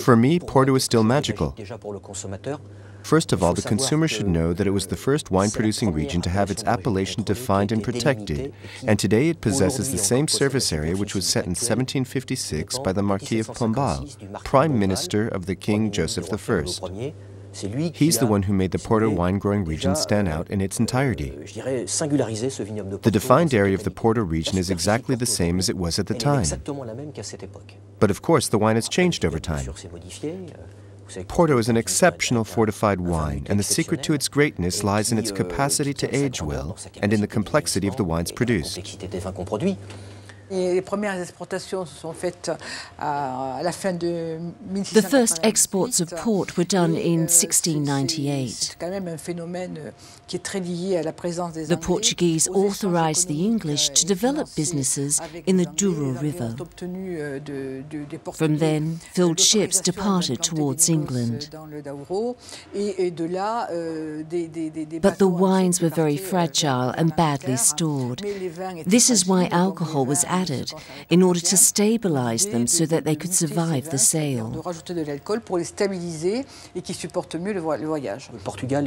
For me, Porto is still magical. First of all, the consumer should know that it was the first wine-producing region to have its appellation defined and protected, and today it possesses the same surface area which was set in 1756 by the Marquis of Pombal, Prime Minister of the King Joseph I. He's the one who made the Porto wine-growing region stand out in its entirety. The defined area of the Porto region is exactly the same as it was at the time. But of course, the wine has changed over time. Porto is an exceptional fortified wine, and the secret to its greatness lies in its capacity to age well and in the complexity of the wines produced. The first exports of port were done in 1698. The Portuguese authorized the English to develop businesses in the Douro River. From then, filled ships departed towards England. But the wines were very fragile and badly stored. This is why alcohol was added in order to stabilize them so that they could survive the sail.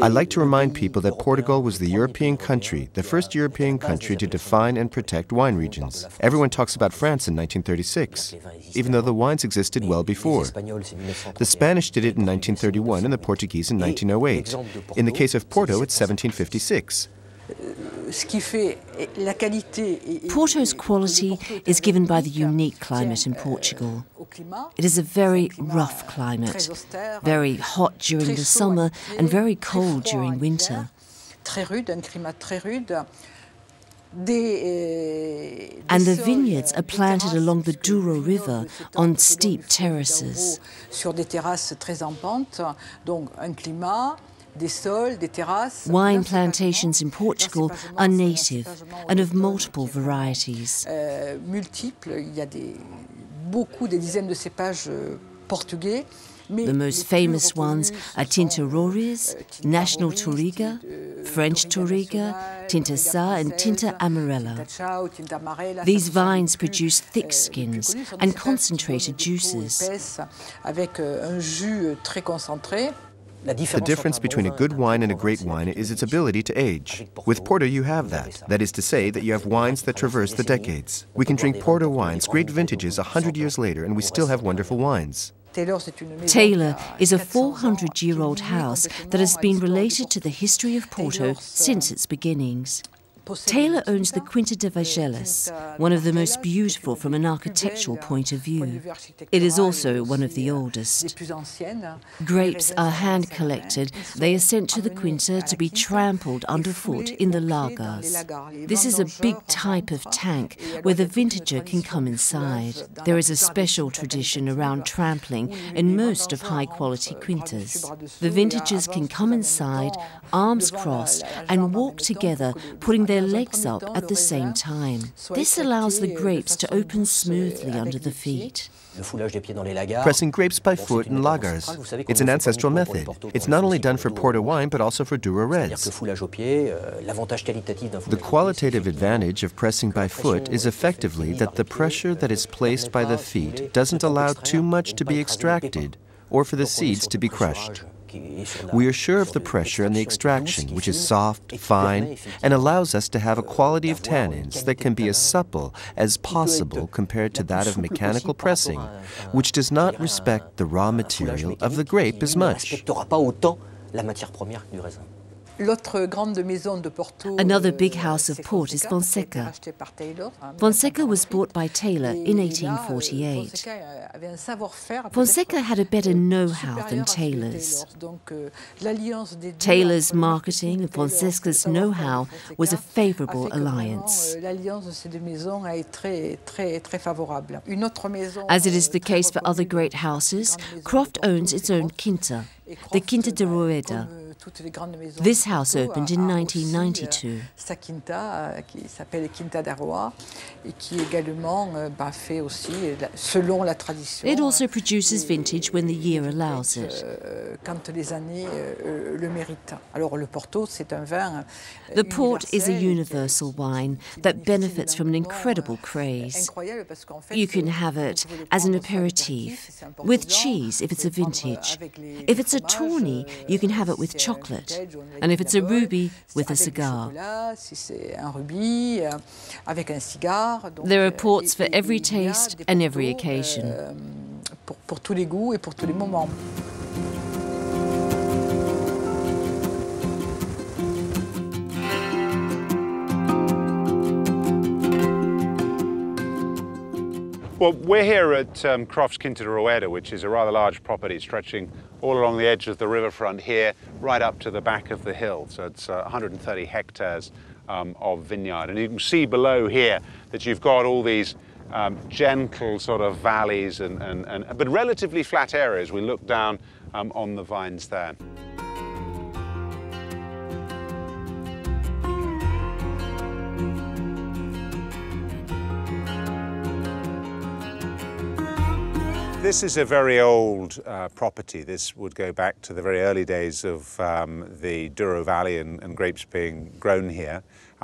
I like to remind people that Portugal was the European country, the first European country to define and protect wine regions. Everyone talks about France in 1936, even though the wines existed well before. The Spanish did it in 1931 and the Portuguese in 1908. In the case of Porto, it's 1756. Porto's quality is given by the unique climate in Portugal. It is a very rough climate, very hot during the summer and very cold during winter. And the vineyards are planted along the Douro River on steep terraces. Wine plantations in Portugal are native and of multiple varieties. The most famous ones are Tinta Roriz, National Touriga, French Touriga, Tinta Sá and Tinta Amarela. These vines produce thick skins and concentrated juices. The difference between a good wine and a great wine is its ability to age. With Porto you have that. That is to say that you have wines that traverse the decades. We can drink Porto wines, great vintages, 100 years later, and we still have wonderful wines. Taylor is a 400-year-old house that has been related to the history of Porto since its beginnings. Taylor owns the Quinta de Vargellas, one of the most beautiful from an architectural point of view. It is also one of the oldest. Grapes are hand-collected. They are sent to the Quinta to be trampled underfoot in the lagares. This is a big type of tank where the vintager can come inside. There is a special tradition around trampling in most of high-quality Quintas. The vintagers can come inside, arms crossed, and walk together, putting their legs up at the same time. This allows the grapes to open smoothly under the feet. Pressing grapes by foot in lagares. It's an ancestral method. It's not only done for Porto wine, but also for Douro Reds. The qualitative advantage of pressing by foot is effectively that the pressure that is placed by the feet doesn't allow too much to be extracted or for the seeds to be crushed. We are sure of the pressure and the extraction, which is soft, fine, and allows us to have a quality of tannins that can be as supple as possible compared to that of mechanical pressing, which does not respect the raw material of the grape as much. Another big house of port is Fonseca. Fonseca was bought by Taylor in 1848. Fonseca had a better know-how than Taylor's. Taylor's marketing and Fonseca's know-how was a favorable alliance. As it is the case for other great houses, Croft owns its own quinta, the Quinta da Roêda. This house opened in 1992. Sa quinta, qui s'appelle Quinta da Roêda, et qui également fait aussi selon la tradition. It also produces vintage when the year allows it. Quand les années le méritent. Alors le Porto, c'est un vin. The Port is a universal wine that benefits from an incredible craze. You can have it as an aperitif, with cheese if it's a vintage. If it's a Tawny, you can have it with chocolate, and if it's a Ruby, with a cigar. There are ports for every taste and every occasion. Well, we're here at Croft's Quinta de Roêda, which is a rather large property stretching all along the edge of the riverfront here, right up to the back of the hill. So it's 130 hectares of vineyard. And you can see below here that you've got all these gentle sort of valleys but relatively flat areas. We look down on the vines there. This is a very old property. This would go back to the very early days of the Douro Valley and grapes being grown here.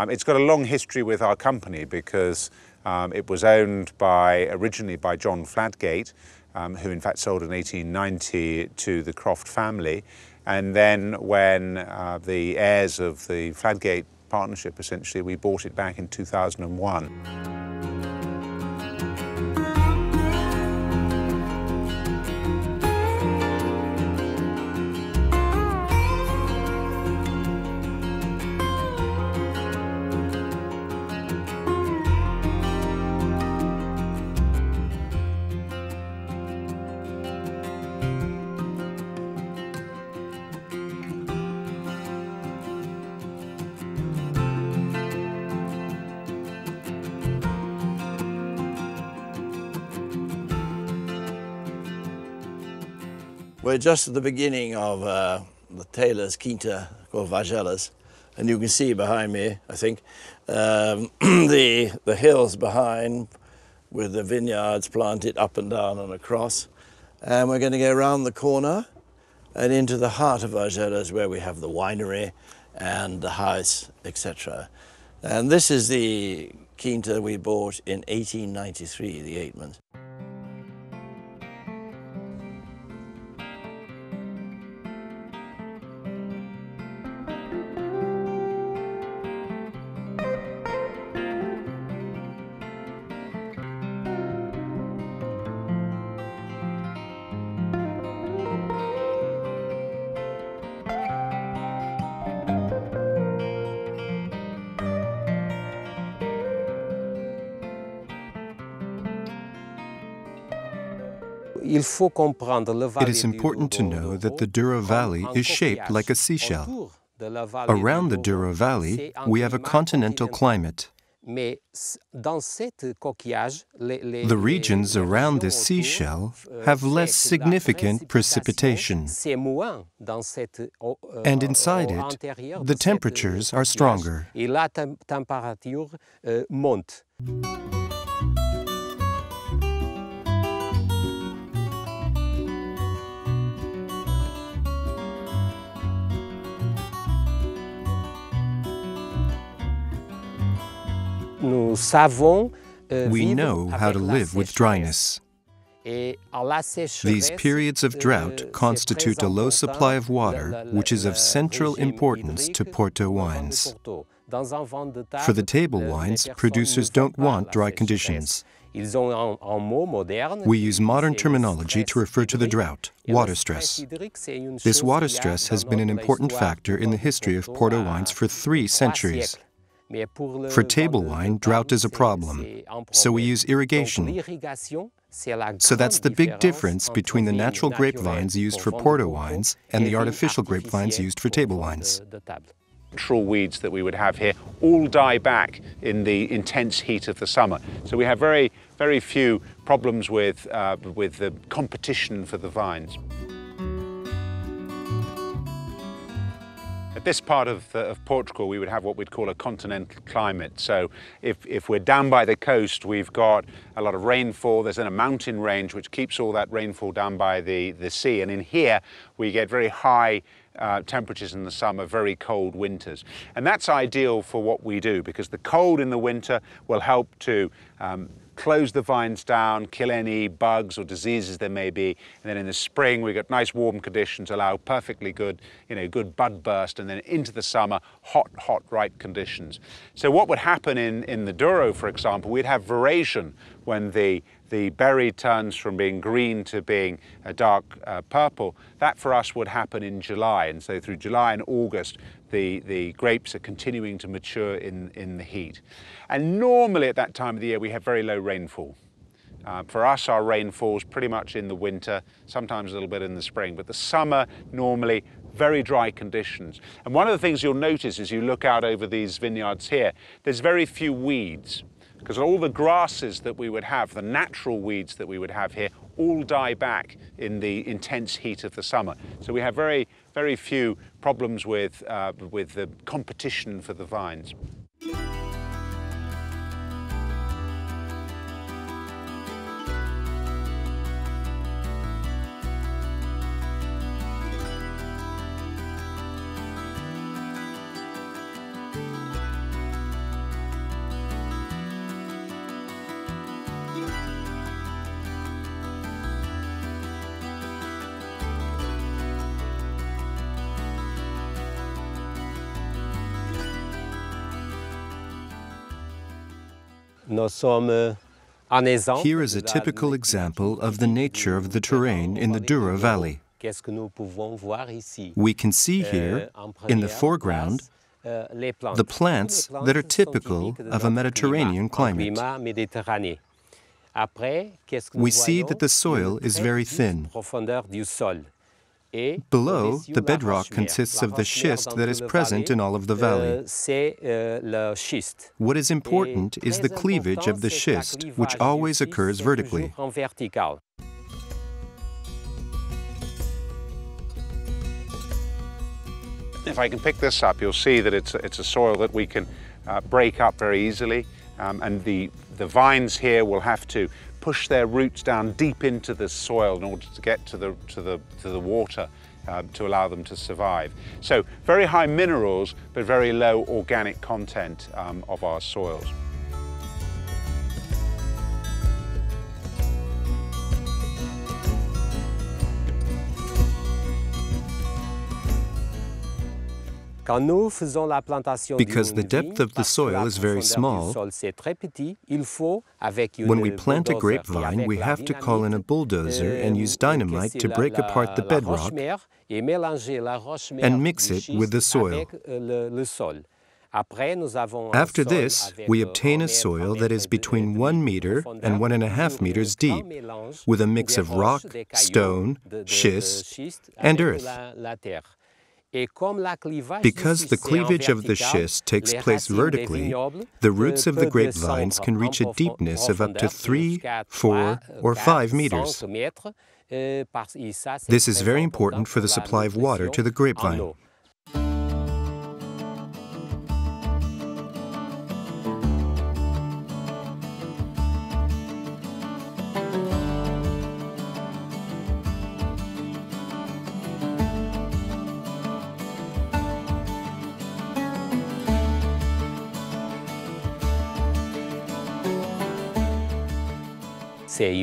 It's got a long history with our company because it was owned originally by John Fladgate, who in fact sold in 1890 to the Croft family. And then when the heirs of the Fladgate partnership, essentially, we bought it back in 2001. We're just at the beginning of the Taylor's Quinta de Vargellas, and you can see behind me, I think, the hills behind with the vineyards planted up and down and across. And we're going to go around the corner and into the heart of Vargellas, where we have the winery and the house, etc. And this is the Quinta we bought in 1893, the 8th. It is important to know that the Douro Valley is shaped like a seashell. Around the Douro Valley, we have a continental climate. The regions around this seashell have less significant precipitation, and inside it, the temperatures are stronger. We know how to live with dryness. These periods of drought constitute a low supply of water, which is of central importance to Porto wines. For the table wines, producers don't want dry conditions. We use modern terminology to refer to the drought, water stress. This water stress has been an important factor in the history of Porto wines for 3 centuries. For table wine, drought is a problem, so we use irrigation. So that's the big difference between the natural grapevines used for Porto wines and the artificial grapevines used for table wines. Natural weeds that we would have here all die back in the intense heat of the summer. So we have very, very few problems with the competition for the vines. At this part of Portugal, we would have what we'd call a continental climate. So if we're down by the coast, we've got a lot of rainfall. There's then a mountain range which keeps all that rainfall down by the sea. And in here, we get very high temperatures in the summer, very cold winters. And that's ideal for what we do, because the cold in the winter will help to close the vines down, kill any bugs or diseases there may be. And then in the spring, we've got nice warm conditions, allow perfectly good, good bud burst, and then into the summer, hot, hot, ripe conditions. So what would happen in the Douro, for example, we'd have variation when the berry turns from being green to being a dark purple. That for us would happen in July. And so through July and August, the grapes are continuing to mature in the heat. And normally at that time of the year, we have very low rainfall. For us, our rain falls pretty much in the winter, sometimes a little bit in the spring, but the summer normally very dry conditions. And one of the things you'll notice as you look out over these vineyards here, there's very few weeds, because all the grasses that we would have, the natural weeds that we would have here, all die back in the intense heat of the summer. So we have very, very few problems with the competition for the vines. Here is a typical example of the nature of the terrain in the Douro Valley. We can see here, in the foreground, the plants that are typical of a Mediterranean climate. We see that the soil is very thin. Below, the bedrock consists of the schist that is present in all of the valley. What is important is the cleavage of the schist, which always occurs vertically. If I can pick this up, you'll see that it's a soil that we can break up very easily, and the vines here will have to push their roots down deep into the soil in order to get to the water to allow them to survive. So very high minerals, but very low organic content of our soils. Because the depth of the soil is very small, when we plant a grapevine, we have to call in a bulldozer and use dynamite to break apart the bedrock and mix it with the soil. After this, we obtain a soil that is between 1 meter and 1.5 meters deep, with a mix of rock, stone, schist, and earth. Because the cleavage of the schist takes place vertically, the roots of the grapevines can reach a deepness of up to 3, 4, or 5 meters. This is very important for the supply of water to the grapevine. Here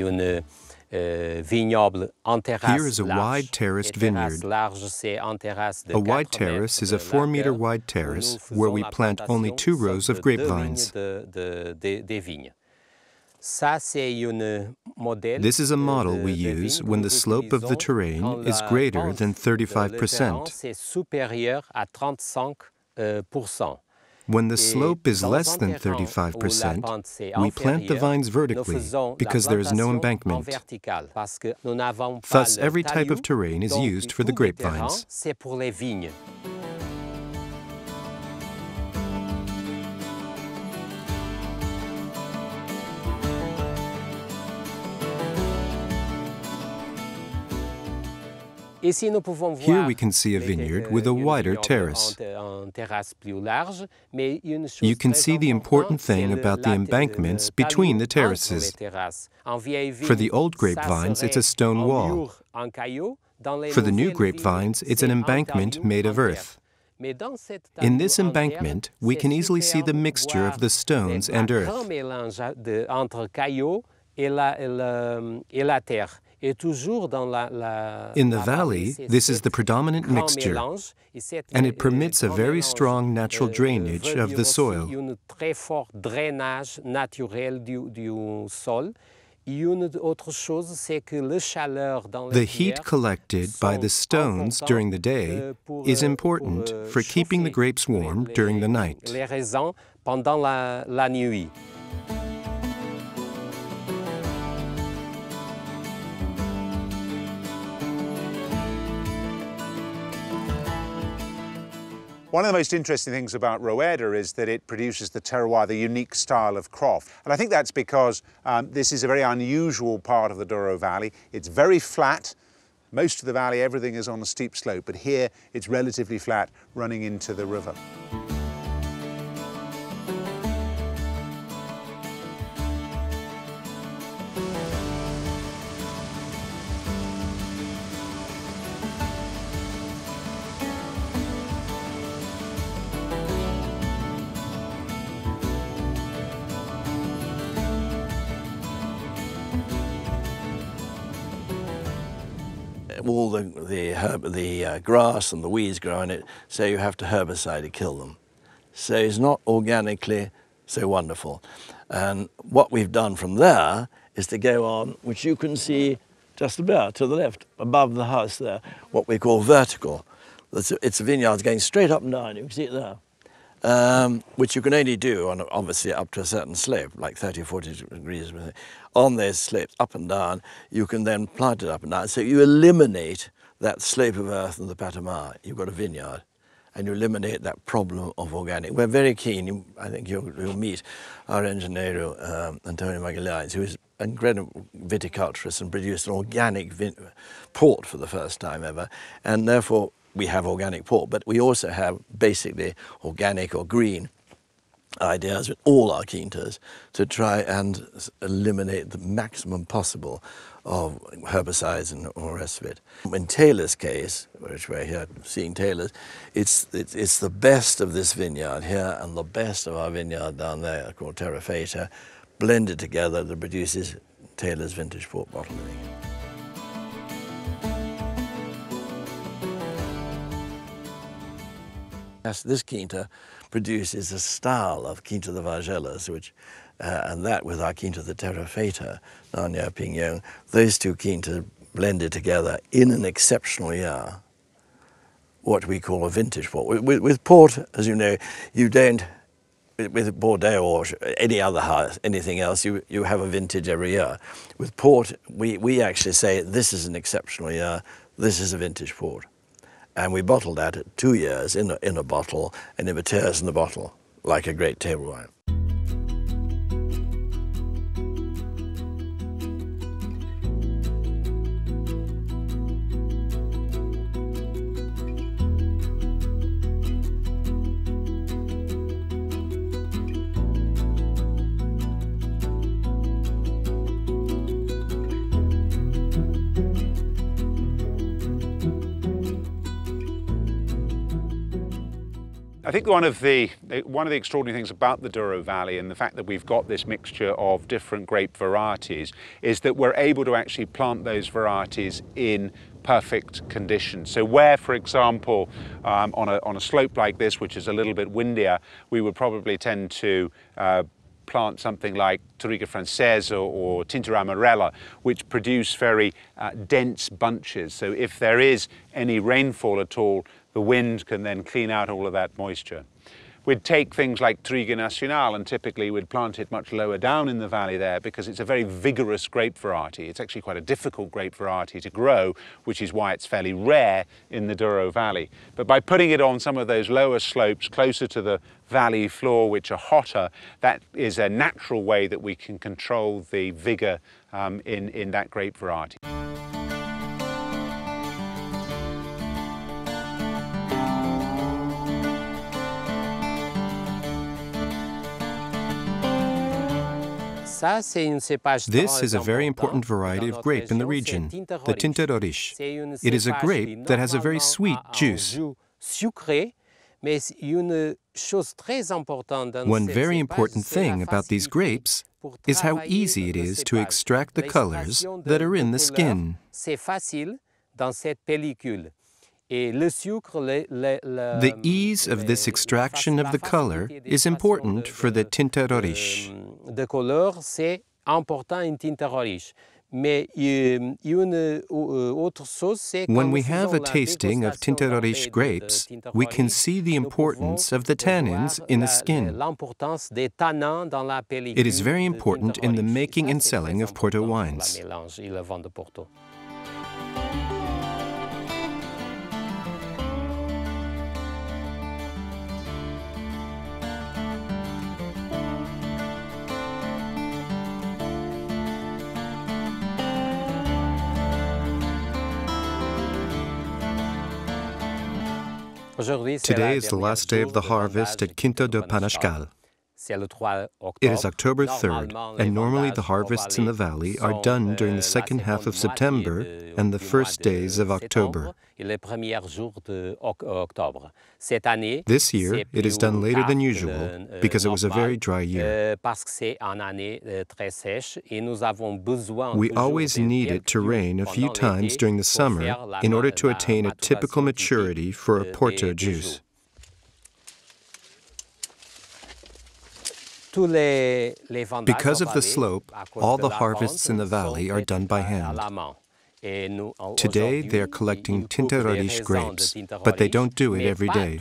is a wide terraced vineyard. A wide terrace is a 4-meter wide terrace where we plant only 2 rows of grapevines. This is a model we use when the slope of the terrain is greater than 35%. When the slope is less than 35%, we plant the vines vertically because there is no embankment. Thus, every type of terrain is used for the grapevines. Here we can see a vineyard with a wider terrace. You can see the important thing about the embankments between the terraces. For the old grapevines, it's a stone wall. For the new grapevines, it's an embankment made of earth. In this embankment, we can easily see the mixture of the stones and earth. In the valley, this is the predominant mixture, and it permits a very strong natural drainage of the soil. The heat collected by the stones during the day is important for keeping the grapes warm during the night. One of the most interesting things about Roêda is that it produces the terroir, the unique style of Croft. And I think that's because this is a very unusual part of the Douro Valley. It's very flat. Most of the valley, everything is on a steep slope, but here it's relatively flat, running into the river. All the grass and the weeds grow in it, so you have to herbicide to kill them. So it's not organically so wonderful. And what we've done from there is to go on, which you can see just about to the left, above the house there, what we call vertical. It's a vineyard going straight up and down, you can see it there, which you can only do on, obviously, up to a certain slope, like 30 or 40 degrees. On those slopes, up and down, you can then plant it up and down. So you eliminate that slope of earth and the patamar. You've got a vineyard, and you eliminate that problem of organic. We're very keen, I think you'll meet our engineer, Antonio Magalhães, who is an incredible viticulturist and produced an organic port for the first time ever, and therefore we have organic port, but we also have basically organic or green ideas with all our quintas to try and eliminate the maximum possible of herbicides and all the rest of it. In Taylor's case, which we're here seeing Taylor's, it's the best of this vineyard here and the best of our vineyard down there called Terra Feita, blended together that produces Taylor's vintage port bottling. This quinta produces a style of Quinta de Vargellas, which, and that with our Quinta de Terra Feita, Nanya Pingyong, those two quintas blended together in an exceptional year, what we call a vintage port. With port, as you know, you don't, with Bordeaux or any other house, anything else, you have a vintage every year. With port, we actually say this is an exceptional year, this is a vintage port. And we bottle that at 2 years in a bottle, and it matures in the bottle, like a great table wine. I think one of the extraordinary things about the Douro Valley and the fact that we've got this mixture of different grape varieties is that we're able to actually plant those varieties in perfect conditions. So where, for example, on a slope like this, which is a little bit windier, we would probably tend to plant something like Touriga Francesa or Tinta Amarela, which produce very dense bunches. So if there is any rainfall at all, the wind can then clean out all of that moisture. We'd take things like Touriga Nacional, and typically we'd plant it much lower down in the valley there because it's a very vigorous grape variety. It's actually quite a difficult grape variety to grow, which is why it's fairly rare in the Douro Valley. But by putting it on some of those lower slopes closer to the valley floor, which are hotter, that is a natural way that we can control the vigor in that grape variety. This is a very important variety of grape in the region, the Tinta Roriz. It is a grape that has a very sweet juice. One very important thing about these grapes is how easy it is to extract the colors that are in the skin. The ease of this extraction of the color is important for the Tinta Roriz. When we have a tasting of Tinta Roriz grapes, we can see the importance of the tannins in the skin. It is very important in the making and selling of Porto wines. Today is the last day of the harvest at Quinta do Panascal. It is October 3rd, and normally the harvests in the valley are done during the second half of September and the first days of October. This year, it is done later than usual because it was a very dry year. We always need it to rain a few times during the summer in order to attain a typical maturity for a Porto juice. Because of the slope, all the harvests in the valley are done by hand. Today they are collecting Tinta Roriz grapes, but they don't do it every day.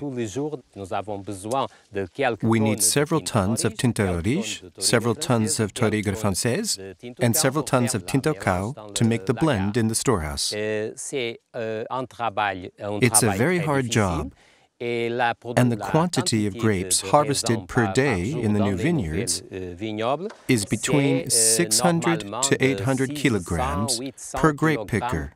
We need several tons of Tinta Roriz, several tons of Touriga Francesa, and several tons of Tinta Cão to make the blend in the storehouse. It's a very hard job. And the quantity of grapes harvested per day in the new vineyards is between 600 to 800 kilograms per grape picker.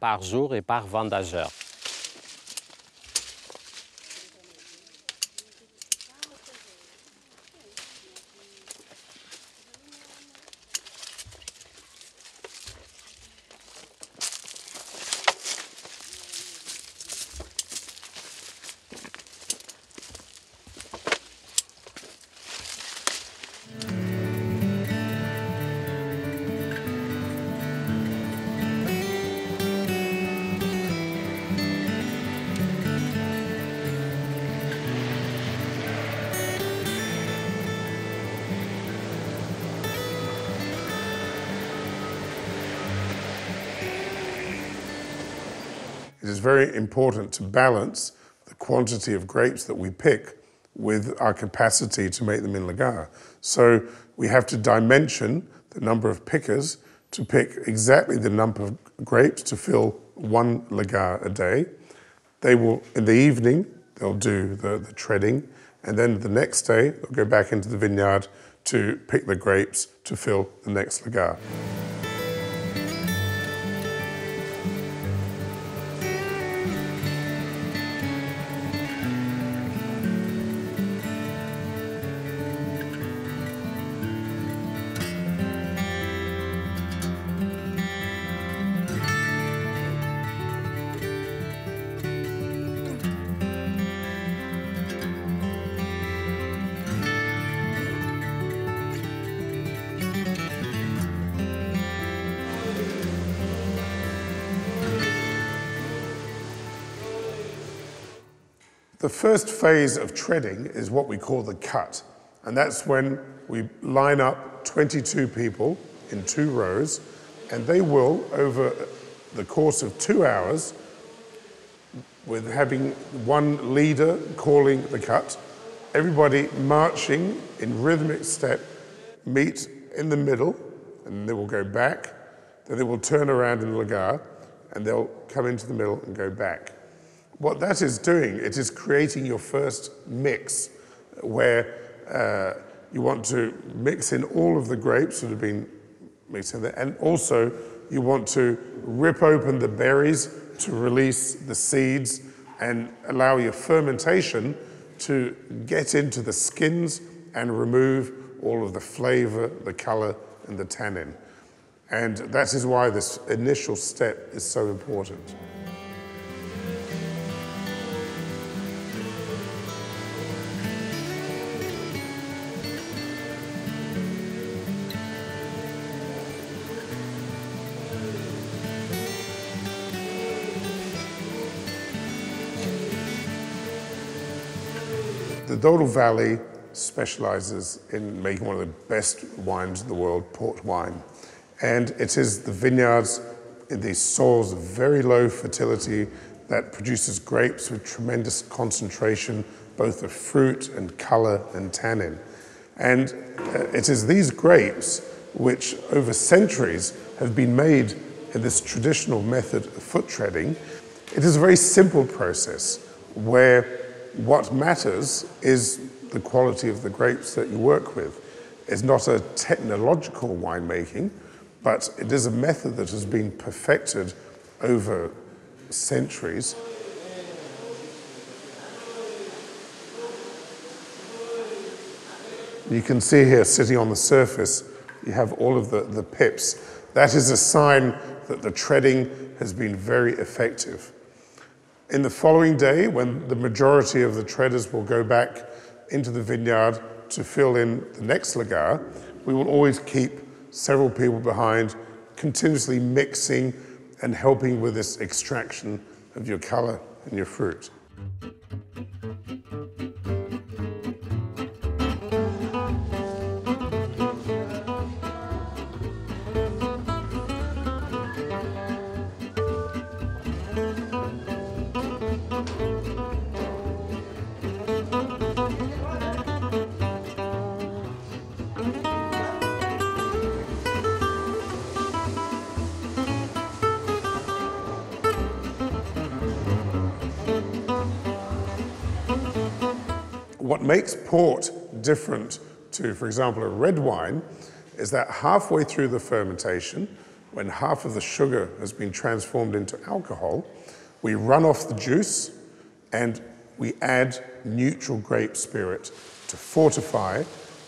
It is very important to balance the quantity of grapes that we pick with our capacity to make them in Lagares. So we have to dimension the number of pickers to pick exactly the number of grapes to fill one Lagares a day. They will, in the evening, they'll do the treading, and then the next day they'll go back into the vineyard to pick the grapes to fill the next Lagares. The first phase of treading is what we call the cut, and that's when we line up 22 people in 2 rows, and they will, over the course of 2 hours, with having one leader calling the cut, everybody marching in rhythmic step, meet in the middle, and they will go back, then they will turn around in Lagares, and they'll come into the middle and go back. What that is doing, it is creating your first mix, where you want to mix in all of the grapes that have been mixed in there, and also you want to rip open the berries to release the seeds and allow your fermentation to get into the skins and remove all of the flavor, the color, and the tannin. And that is why this initial step is so important. The Douro Valley specializes in making one of the best wines in the world, port wine. And it is the vineyards in these soils of very low fertility that produces grapes with tremendous concentration, both of fruit and color and tannin. And it is these grapes which over centuries have been made in this traditional method of foot treading. It is a very simple process where what matters is the quality of the grapes that you work with. It's not a technological winemaking, but it is a method that has been perfected over centuries. You can see here, sitting on the surface, you have all of the pips. That is a sign that the treading has been very effective. In the following day, when the majority of the treaders will go back into the vineyard to fill in the next lagares, we will always keep several people behind, continuously mixing and helping with this extraction of your color and your fruit. What makes port different to, for example, a red wine is that halfway through the fermentation, when half of the sugar has been transformed into alcohol, we run off the juice and we add neutral grape spirit to fortify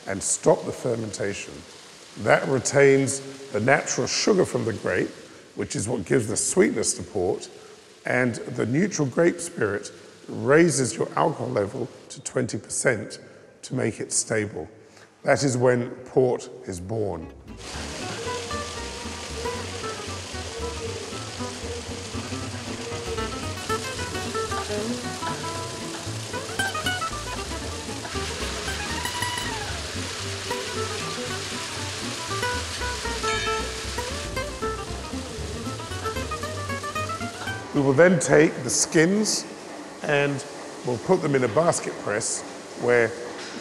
and stop the fermentation. That retains the natural sugar from the grape, which is what gives the sweetness to port, and the neutral grape spirit raises your alcohol level to 20% to make it stable. That is when port is born. We will then take the skins and we'll put them in a basket press where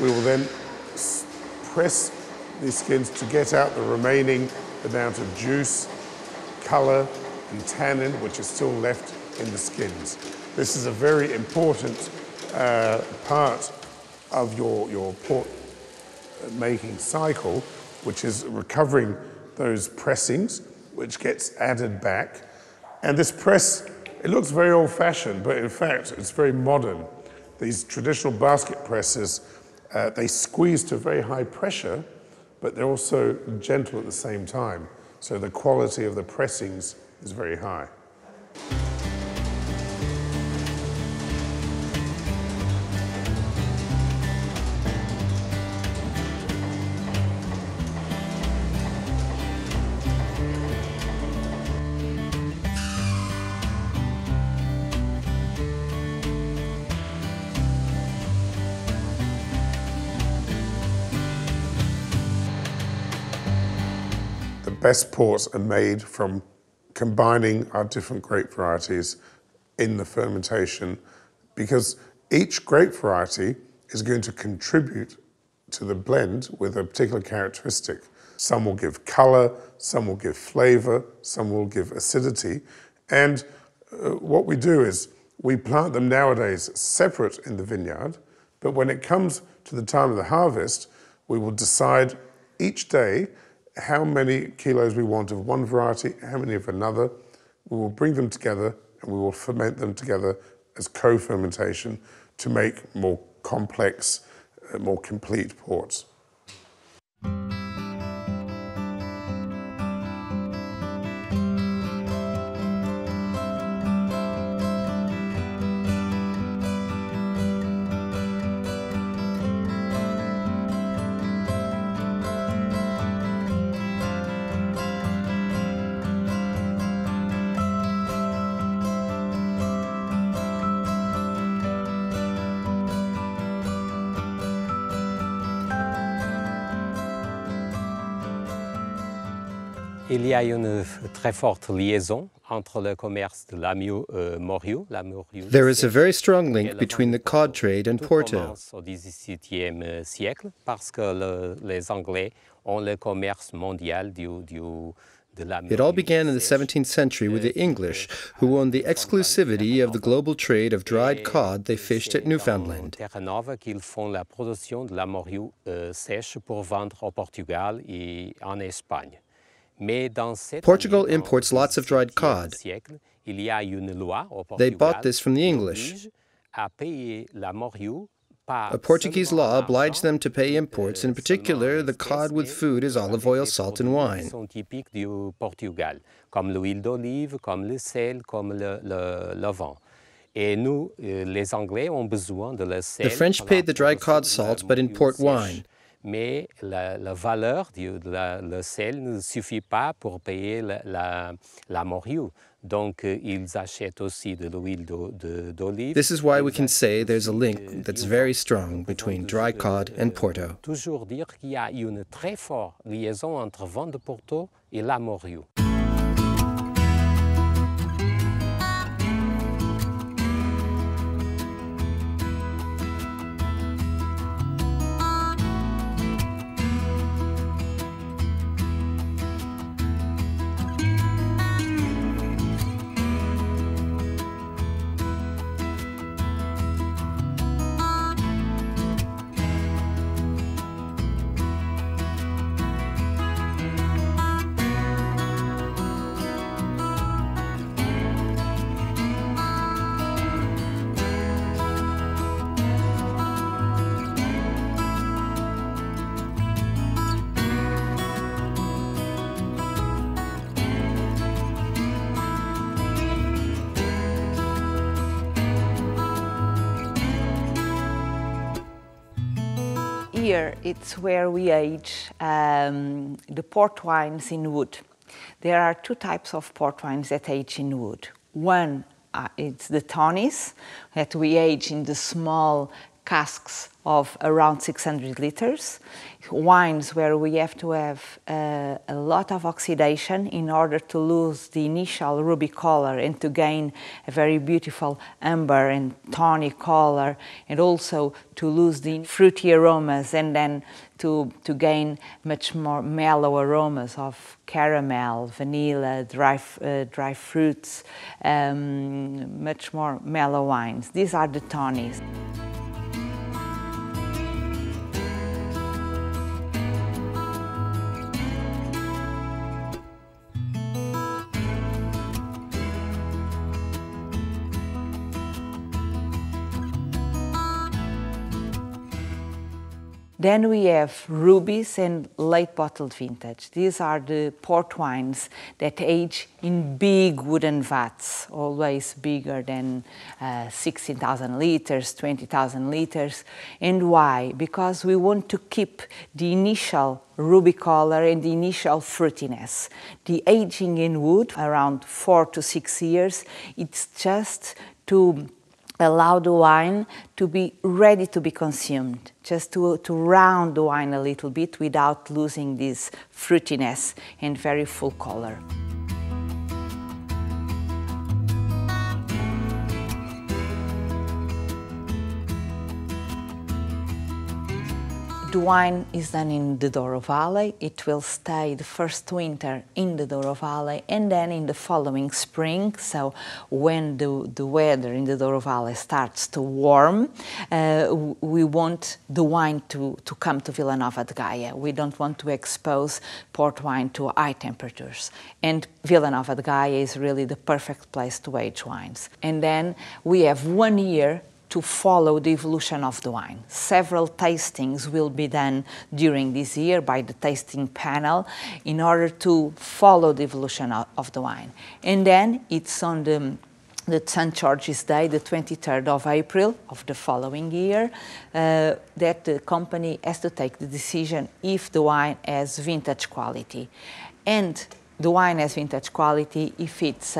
we will then press these skins to get out the remaining amount of juice, color, and tannin, which is still left in the skins. This is a very important part of your port making cycle, which is recovering those pressings, which gets added back. And this press, it looks very old-fashioned, but in fact, it's very modern. These traditional basket presses, they squeeze to very high pressure, but they're also gentle at the same time. So the quality of the pressings is very high. Best ports are made from combining our different grape varieties in the fermentation, because each grape variety is going to contribute to the blend with a particular characteristic. Some will give color, some will give flavor, some will give acidity. And what we do is we plant them nowadays separate in the vineyard, but when it comes to the time of the harvest, we will decide each day how many kilos we want of one variety, how many of another. We will bring them together and we will ferment them together as co-fermentation to make more complex, more complete ports. Il y a une très forte liaison. There is a very strong link between the cod trade and Porto. It all began in the 17th century with the English, who owned the exclusivity of the global trade of dried cod they fished at Newfoundland. Portugal imports lots of dried cod. They bought this from the English. A Portuguese law obliged them to pay imports, in particular the cod with food as olive oil, salt and wine. The French paid the dry cod salt but import wine. Mais la valeur du sel ne suffit pas pour payer la morue. Donc, ils achètent aussi de l'huile d'olive. This is why we can say there's a link that's very strong between dry cod and Porto. Toujours dire qu'il y a une très forte liaison entre vin de Porto et la morue. Here, it's where we age the port wines in wood. There are two types of port wines that age in wood. One, it's the Tawnies, that we age in the small casks of around 600 liters. Wines where we have to have a lot of oxidation in order to lose the initial ruby color and to gain a very beautiful amber and tawny color, and also to lose the fruity aromas and then to gain much more mellow aromas of caramel, vanilla, dry fruits, much more mellow wines. These are the Tawnies. Then we have rubies and late bottled vintage. These are the port wines that age in big wooden vats, always bigger than 16,000 liters, 20,000 liters. And why? Because we want to keep the initial ruby color and the initial fruitiness. The aging in wood, around 4 to 6 years, it's just to allow the wine to be ready to be consumed, just to round the wine a little bit without losing this fruitiness and very full color. The wine is done in the Douro Valley. It will stay the first winter in the Douro Valley and then in the following spring, so when the weather in the Douro Valley starts to warm, we want the wine to come to Vila Nova de Gaia. We don't want to expose port wine to high temperatures. And Vila Nova de Gaia is really the perfect place to age wines. And then we have 1 year to follow the evolution of the wine. Several tastings will be done during this year by the tasting panel in order to follow the evolution of the wine. And then it's on the St. George's Day, the 23rd of April of the following year, that the company has to take the decision if the wine has vintage quality. And the wine has vintage quality if it's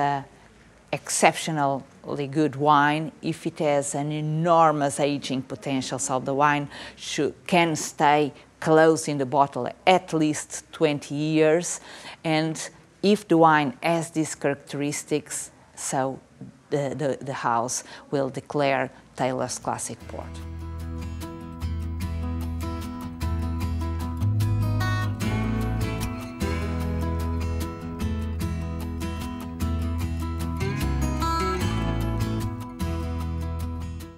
exceptionally good wine, if it has an enormous aging potential, so the wine can stay close in the bottle at least 20 years, and If the wine has these characteristics, so the house will declare Taylor's classic port.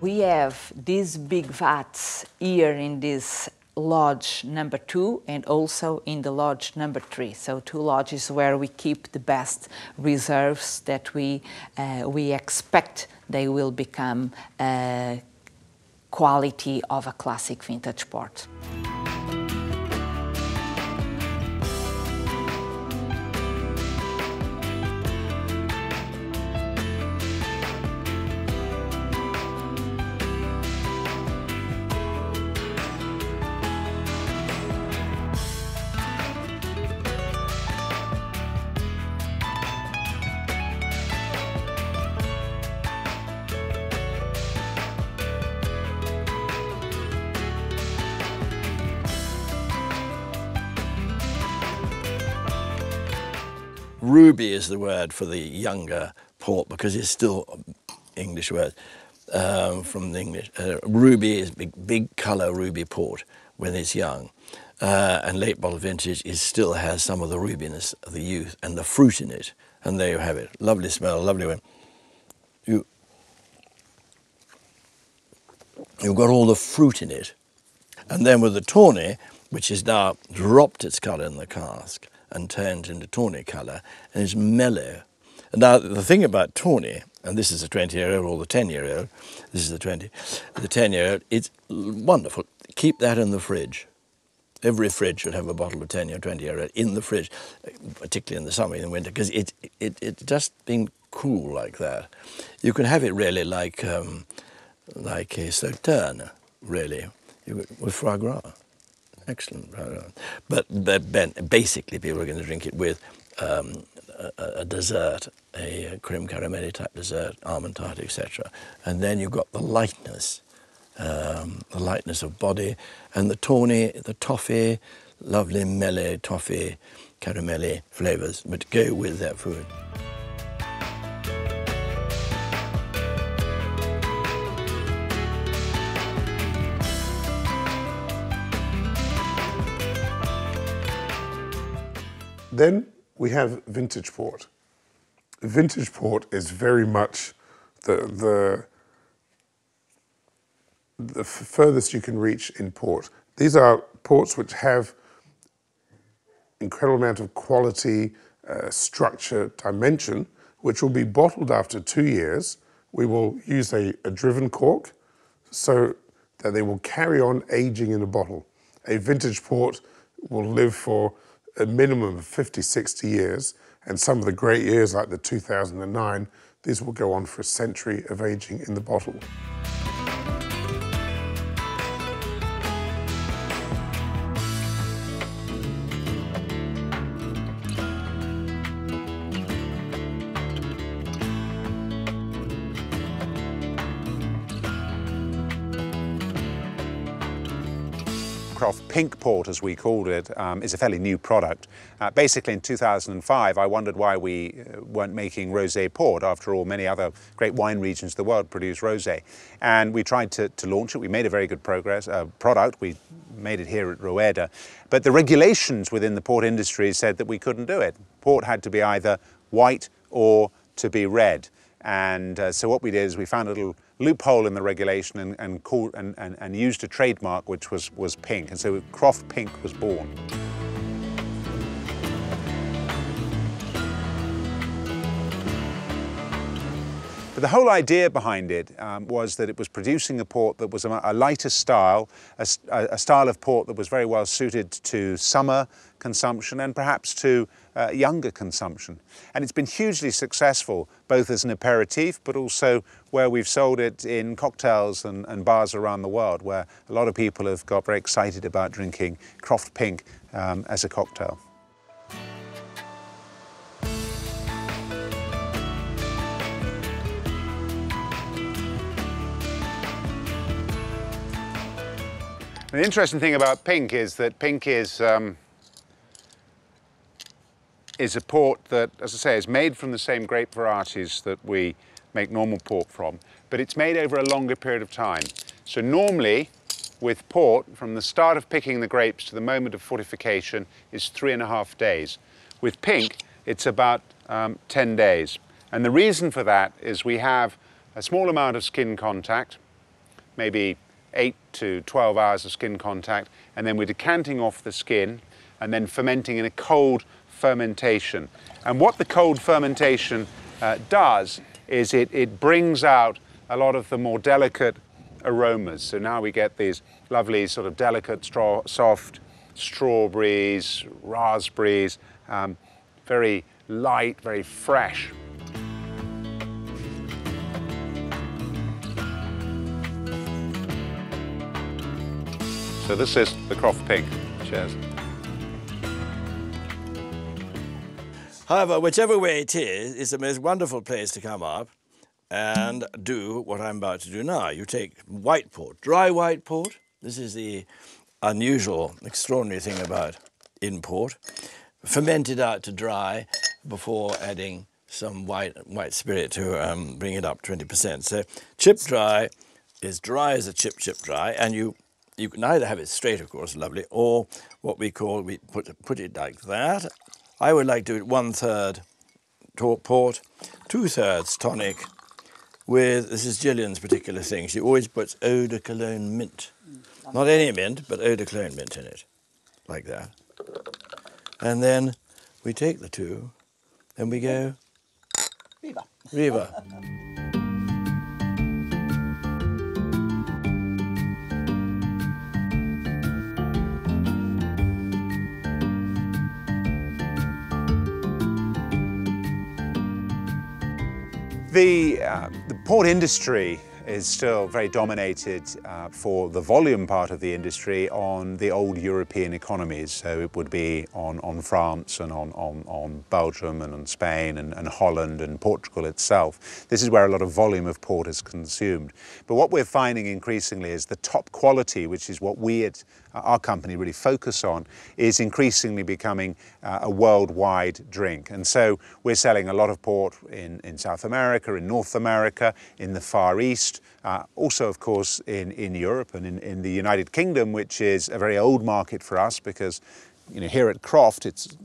We have these big vats here in this lodge number 2 and also in the lodge number 3. So 2 lodges where we keep the best reserves that we expect they will become quality of a classic vintage port. Ruby is the word for the younger port because it's still an English word from the English. Ruby is big colour ruby port when it's young, and late bottle vintage still has some of the rubiness of the youth and the fruit in it. And there you have it. Lovely smell, lovely one. You've got all the fruit in it, and then with the tawny, which has now dropped its colour in the cask and turned into tawny colour, and it's mellow. And now the thing about tawny, and this is the 20-year-old or the 10-year-old, this is the 10-year-old, it's wonderful. Keep that in the fridge. Every fridge should have a bottle of 10 or 20-year-old in the fridge, particularly in the summer and the winter, because it's just been cool like that. You can have it really like a sauterne, really, with foie gras. Excellent. But basically people are going to drink it with a dessert, a creme caramel type dessert, almond tart, etc. And then you've got the lightness of body, and the tawny, the toffee, lovely mellow toffee, caramelly flavours which go with that food. Then we have vintage port. Vintage port is very much the furthest you can reach in port. These are ports which have incredible amount of quality, structure, dimension, which will be bottled after 2 years. We will use a driven cork so that they will carry on aging in a bottle. A vintage port will live for a minimum of 50, 60 years, and some of the great years like the 2009, these will go on for a century of aging in the bottle. Croft Pink Port, as we called it, is a fairly new product. Basically in 2005 I wondered why we weren't making rosé port. After all, many other great wine regions of the world produce rosé, and we tried to launch it. We made a very good product. We made it here at Roêda, but the regulations within the port industry said that we couldn't do it. Port had to be either white or to be red, and so what we did is we found a little loophole in the regulation and used a trademark which was pink, and so Croft Pink was born. But the whole idea behind it was that it was producing a port that was a lighter style, a style of port that was very well suited to summer consumption and perhaps to younger consumption. And it's been hugely successful, both as an aperitif, but also where we've sold it in cocktails and bars around the world, where a lot of people have got very excited about drinking Croft Pink as a cocktail. The interesting thing about pink is that pink is is a port that, as I say, is made from the same grape varieties that we make normal port from, but it's made over a longer period of time. So normally, with port, from the start of picking the grapes to the moment of fortification is 3.5 days. With pink, it's about 10 days. And the reason for that is we have a small amount of skin contact, maybe 8 to 12 hours of skin contact, and then we're decanting off the skin and then fermenting in a cold fermentation. And what the cold fermentation does is it brings out a lot of the more delicate aromas. So now we get these lovely sort of delicate, soft strawberries, raspberries, very light, very fresh. So this is the Croft Pink. Cheers. However, whichever way it is, it's the most wonderful place to come up and do what I'm about to do now. You take white port, dry white port. This is the unusual, extraordinary thing about import. Ferment it out to dry before adding some white spirit to bring it up 20%. So chip dry is dry as a chip dry, and you can either have it straight, of course, lovely, or what we call, we put it like that. I would like to do it 1/3 port, 2/3 tonic with, this is Gillian's particular thing, she always puts eau de cologne mint. Not any mint, but eau de cologne mint in it, like that. And then we take the two, and we go... Riva. Riva. The port industry is still very dominated for the volume part of the industry on the old European economies. So it would be on France and on Belgium and on Spain and Holland and Portugal itself. This is where a lot of volume of port is consumed. But what we're finding increasingly is the top quality, which is what we at our company really focus on, is increasingly becoming a worldwide drink. And so we're selling a lot of port in South America, in North America, in the Far East, also of course in Europe and in the United Kingdom, which is a very old market for us because, you know, here at Croft, it's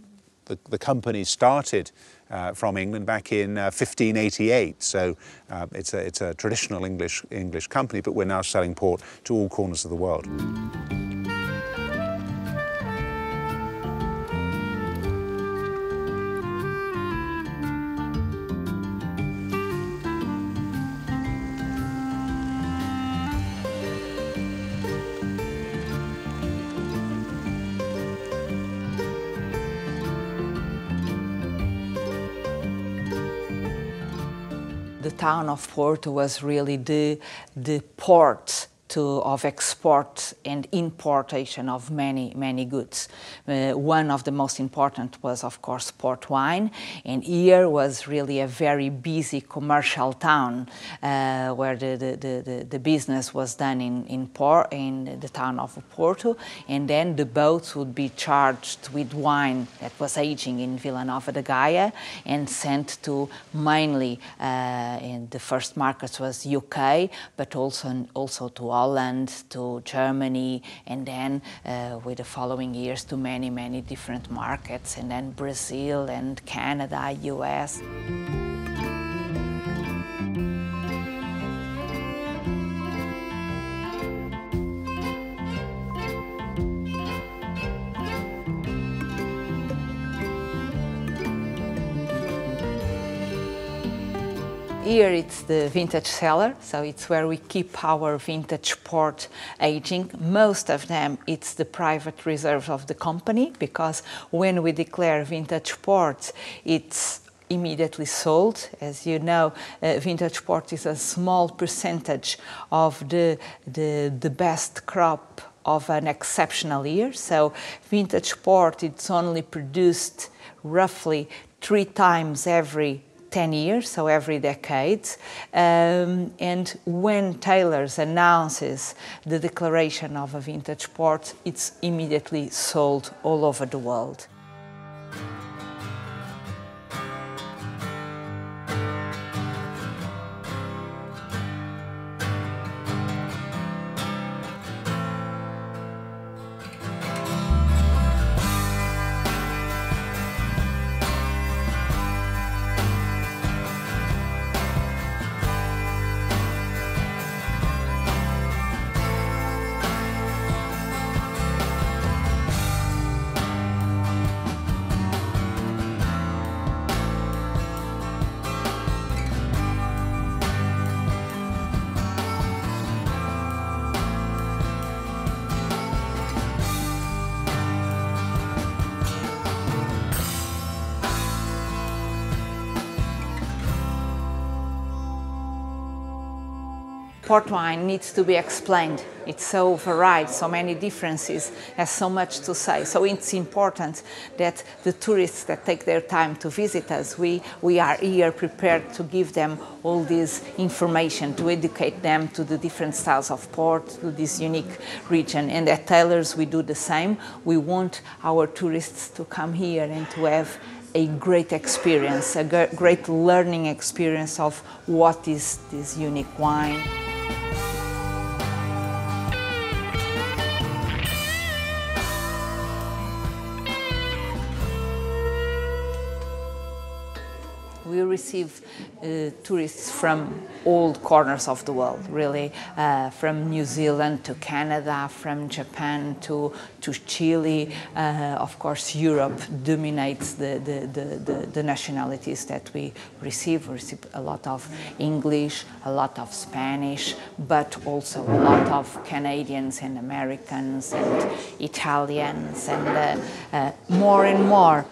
the company started from England back in 1588, so it's a traditional English company, but we're now selling port to all corners of the world. The town of Porto was really the port of export and importation of many goods. One of the most important was, of course, port wine, and here was really a very busy commercial town where the business was done in the town of Porto, and then the boats would be charged with wine that was aging in Vila Nova de Gaia and sent to mainly, in the first markets was UK, but also to Holland, to Germany, and then with the following years to many different markets, and then Brazil and Canada, US. Here it's the vintage cellar, so it's where we keep our vintage port aging. Most of them, it's the private reserves of the company, because when we declare vintage port, it's immediately sold. As you know, vintage port is a small percentage of the best crop of an exceptional year. So vintage port, it's only produced roughly 3 times every 10 years, so every decade. And when Taylor's announces the declaration of a vintage port, it's immediately sold all over the world. port wine needs to be explained. It's so varied, so many differences, has so much to say. So it's important that the tourists that take their time to visit us, we are here prepared to give them all this information, to educate them to the different styles of port, to this unique region. And at Taylor's we do the same. We want our tourists to come here and to have a great experience, a great learning experience of what is this unique wine. We receive tourists from all corners of the world, really, from New Zealand to Canada, from Japan to Chile. Of course, Europe dominates the nationalities that we receive. We receive a lot of English, a lot of Spanish, but also a lot of Canadians and Americans and Italians, and more and more.